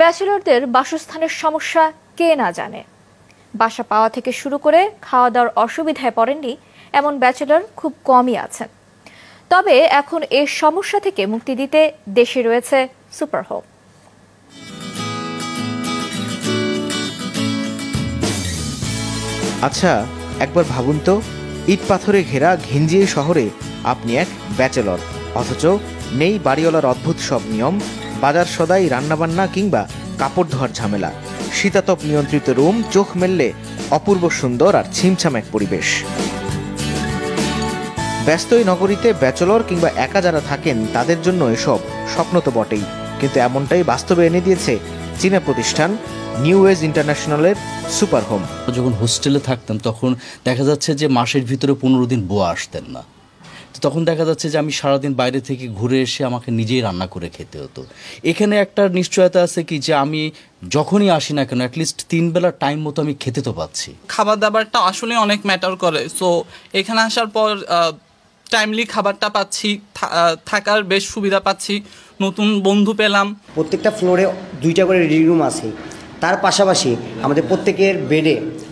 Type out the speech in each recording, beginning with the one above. ব্যাচেলরদের বাসস্থানের সমস্যা কে না জানে। বাসা পাওয়া থেকে শুরু করে খাওয়া দাওয়ার অসুবিধায় পড়েননি এমন ব্যাচেলর খুব কমই আছেন। তবে এখন এই সমস্যা থেকে মুক্তি দিতে দেশে রয়েছে সুপার হোম। আচ্ছা, একবার ভাবুন তো, ইট পাথরে ঘেরা ঘিঞ্জিয়ে শহরে আপনি এক ব্যাচেলর, অথচ নেই বাড়িওয়ালার অদ্ভুত সব নিয়ম, বাজার সদাই রান্নাবান্না কিংবা কাপড় ধোয়ার ঝামেলা। শীতাতপ নিয়ন্ত্রিত রুম, চোখ মেললে অপূর্ব সুন্দর আর ছিমছাম এক পরিবেশ। ব্যস্ত এই নগরীতে ব্যাচেলর কিংবা একা যারা থাকেন তাদের জন্য এসব স্বপ্ন তো বটেই, কিন্তু এমনটাই বাস্তবে এনে দিয়েছে চীনা প্রতিষ্ঠান নিউ এজ ইন্টারন্যাশনালের সুপার হোম। যখন হোস্টেলে থাকতাম তখন দেখা যাচ্ছে যে মাসের ভিতরে 15 দিন বোয়া আসতেন না। তখন দেখা যাচ্ছে যে আমি সারাদিন বাইরে থেকে ঘুরে এসে আমাকে নিজেই রান্না করে খেতে হতো। এখানে একটা নিশ্চয়তা আছে কি, যে আমি যখনই আসি না কেন অ্যাটলিস্ট 3 বেলা টাইম মতো আমি খেতে তো পাচ্ছি। খাবার দাবারটা আসলে অনেক ম্যাটার করে। সো এখানে আসার পর টাইমলি খাবারটা পাচ্ছি, থাকার বেশ সুবিধা পাচ্ছি, নতুন বন্ধু পেলাম। প্রত্যেকটা ফ্লোরে 2টা করে রিডিং রুম আছে, তার পাশাপাশি আমাদের প্রত্যেকের বেডে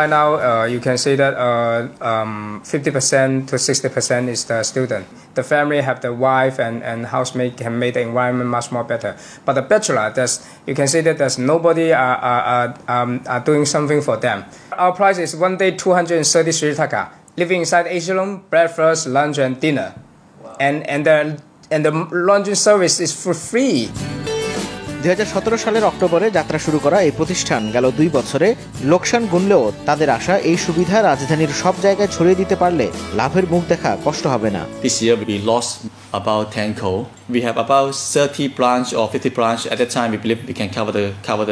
Right now, you can see that 50% to 60% is the student. The family have the wife and housemate can make the environment much more better. But the bachelor, you can see that there's nobody are doing something for them. Our price is one day 233 taka. Living inside Asia room, breakfast, lunch, and dinner, wow. and the laundry service is for free. 2017 সালের অক্টোবরে যাত্রা শুরু করা এই প্রতিষ্ঠান গেল 2 বছরে লোকসান গুনলেও তাদের আশা এই সুবিধা রাজধানীর সব জায়গায় ছড়িয়ে দিতে পারলে লাভের মুখ দেখা কষ্ট হবে না। This year we lost about 10 crore. We have about 30 branch or 50 branch at the time. We believe we can cover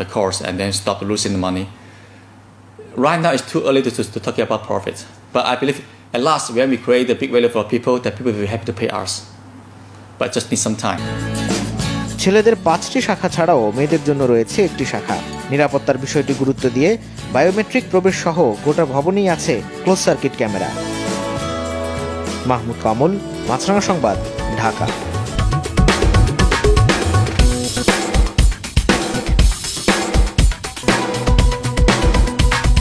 the cost and then stop losing the money. Right now it's too early to talk about profits. But I believe at last when we create the big value for people, that people will be happy to pay us. But just need some time. ছেলেদের 5টি শাখা ছাড়াও মেয়েদের জন্য রয়েছে একটি শাখা। নিরাপত্তার বিষয়টি গুরুত্ব দিয়ে বায়োমেট্রিক প্রবেশ সহ গোটা ভবনেই আছে close circuit camera. Mahmud Kamul, পাঁচরাঙ্গা সংবাদ, ঢাকা।